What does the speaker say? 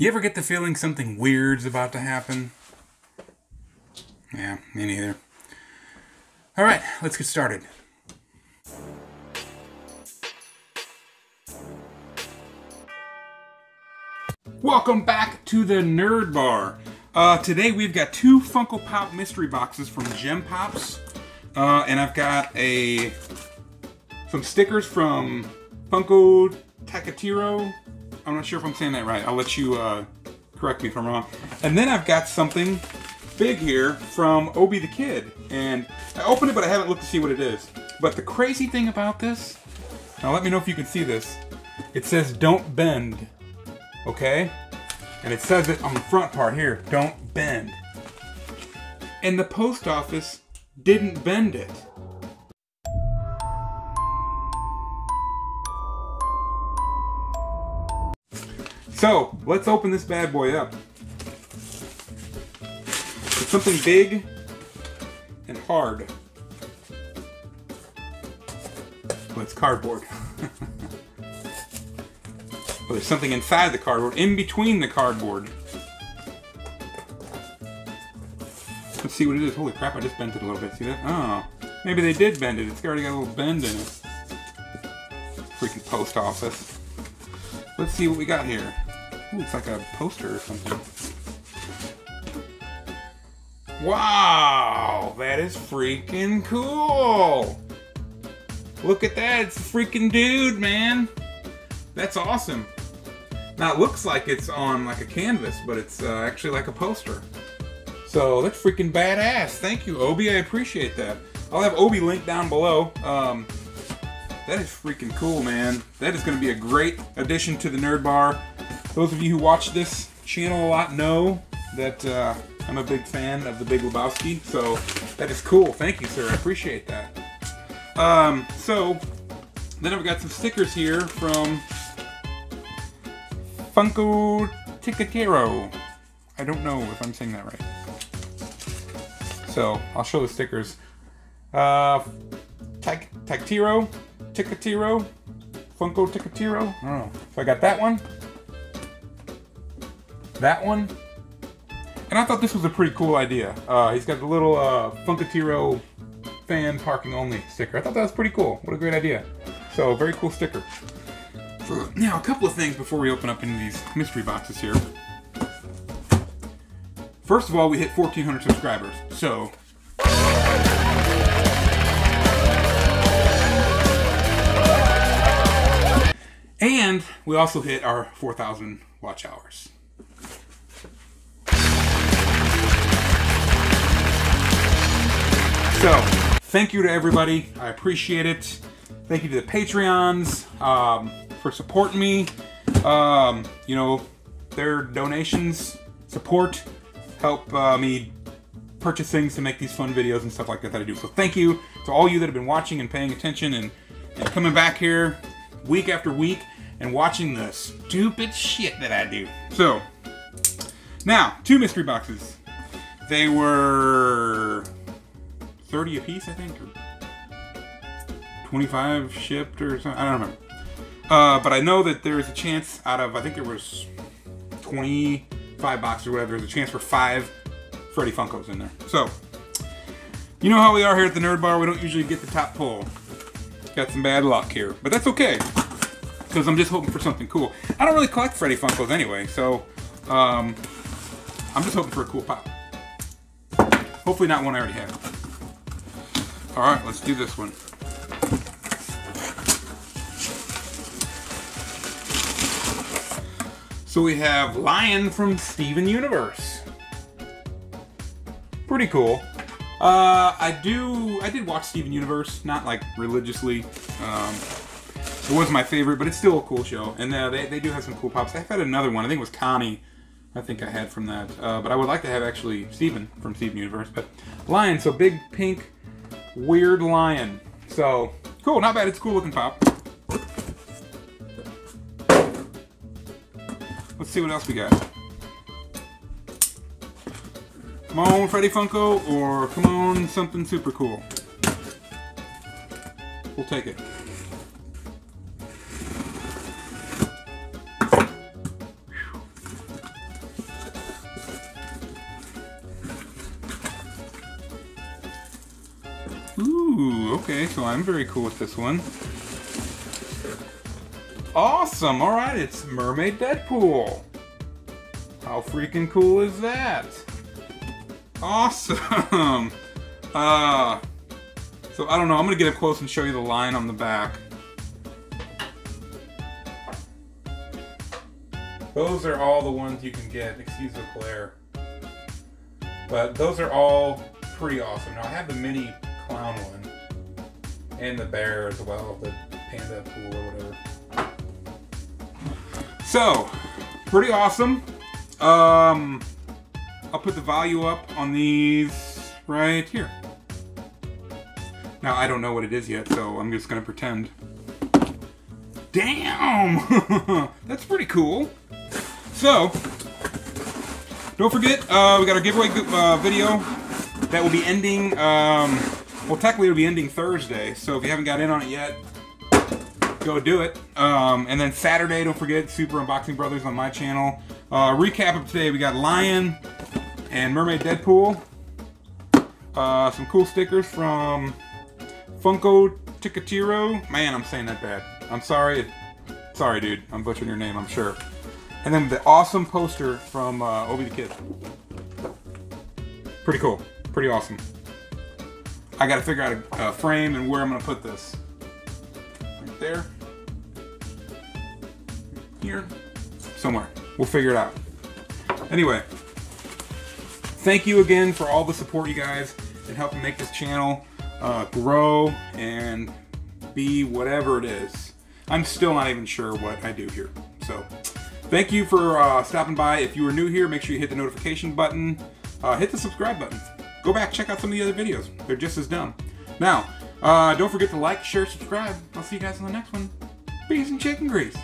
You ever get the feeling something weird's about to happen? Yeah, me neither. Alright, let's get started. Welcome back to the Nerd Bar. Today we've got two Funko Pop mystery boxes from Gem Pops. And I've got some stickers from Funko Takatiro. I'm not sure if I'm saying that right. I'll let you correct me if I'm wrong. And then I've got something big here from Obi the Kid. And I opened it, but I haven't looked to see what it is. But the crazy thing about this, now let me know if you can see this. It says, don't bend, okay? And it says it on the front part here, don't bend. And the post office didn't bend it. So, let's open this bad boy up. It's something big and hard. Well, it's cardboard. Well, there's something inside the cardboard, in between the cardboard. Let's see what it is. Holy crap, I just bent it a little bit. See that? Oh, maybe they did bend it. It's already got a little bend in it. Freaking post office. Let's see what we got here. Ooh, it's like a poster or something. Wow! That is freaking cool! Look at that! It's a freaking dude, man! That's awesome! Now it looks like it's on like a canvas, but it's actually like a poster. So that's freaking badass! Thank you, Obi! I appreciate that. I'll have Obi linked down below. That is freaking cool, man. That is going to be a great addition to the Nerd Bar. Those of you who watch this channel a lot know that I'm a big fan of the Big Lebowski, so that is cool. Thank you, sir. I appreciate that. So, then I've got some stickers here from Funko Takatiro. I don't know if I'm saying that right. So, I'll show the stickers. Takatiro, Funko Takatiro. I don't know. So I got that one, and I thought this was a pretty cool idea. He's got the little Funkatiro fan parking only sticker. I thought that was pretty cool. What a great idea. So very cool sticker. Now a couple of things before we open up into these mystery boxes here. First of all, we hit 1,400 subscribers. So. And we also hit our 4,000 watch hours. So, thank you to everybody. I appreciate it. Thank you to the Patreons for supporting me. You know, their donations, support, help me purchase things to make these fun videos and stuff like that I do. So thank you to all you that have been watching and paying attention and coming back here week after week and watching the stupid shit that I do. So, now, two mystery boxes. They were 30 apiece, I think, or 25 shipped or something, I don't remember. But I know that there is a chance out of, I think there was 25 boxes or whatever, there's a chance for 5 Freddy Funkos in there. So, you know how we are here at the Nerd Bar, we don't usually get the top pull. Got some bad luck here, but that's okay, because I'm just hoping for something cool. I don't really collect Freddy Funkos anyway, so I'm just hoping for a cool pop. Hopefully not one I already have. All right, let's do this one. So we have Lion from Steven Universe. Pretty cool. I did watch Steven Universe, not like religiously. It was my favorite, but it's still a cool show. And they do have some cool pops. I've had another one, I think it was Connie, I think I had from that. But I would like to have actually Steven from Steven Universe. But Lion, so big pink, weird lion. So, cool, not bad, it's a cool looking pop. Let's see what else we got. Come on, Freddy Funko, or come on, something super cool. We'll take it. Whew. Ooh, okay, so I'm very cool with this one. Awesome, alright, it's Mermaid Deadpool. How freaking cool is that? Awesome! So I don't know, I'm gonna get up close and show you the line on the back. Those are all the ones you can get, excuse the glare. But those are all pretty awesome. Now I have the mini clown one, and the bear as well, the panda pool or whatever. So, pretty awesome. I'll put the value up on these right here. Now, I don't know what it is yet, so I'm just gonna pretend. Damn! That's pretty cool. So, don't forget, we got our giveaway video that will be ending, well, technically it'll be ending Thursday, so if you haven't got in on it yet, go do it. And then Saturday, don't forget, Super Unboxing Brothers on my channel. Recap of today, we got Lion and Mermaid Deadpool. Some cool stickers from Funko Takatiro. Man, I'm saying that bad. I'm sorry. Sorry, dude. I'm butchering your name, I'm sure. And then the awesome poster from Obi the Kid. Pretty cool. Pretty awesome. I gotta figure out a frame and where I'm gonna put this. Right there. Here. Somewhere. We'll figure it out. Anyway, thank you again for all the support, you guys, and helping make this channel grow and be whatever it is. I'm still not even sure what I do here. So, thank you for stopping by. If you are new here, make sure you hit the notification button. Hit the subscribe button. Go back, check out some of the other videos. They're just as dumb. Now, don't forget to like, share, subscribe. I'll see you guys in the next one. Peace and chicken grease.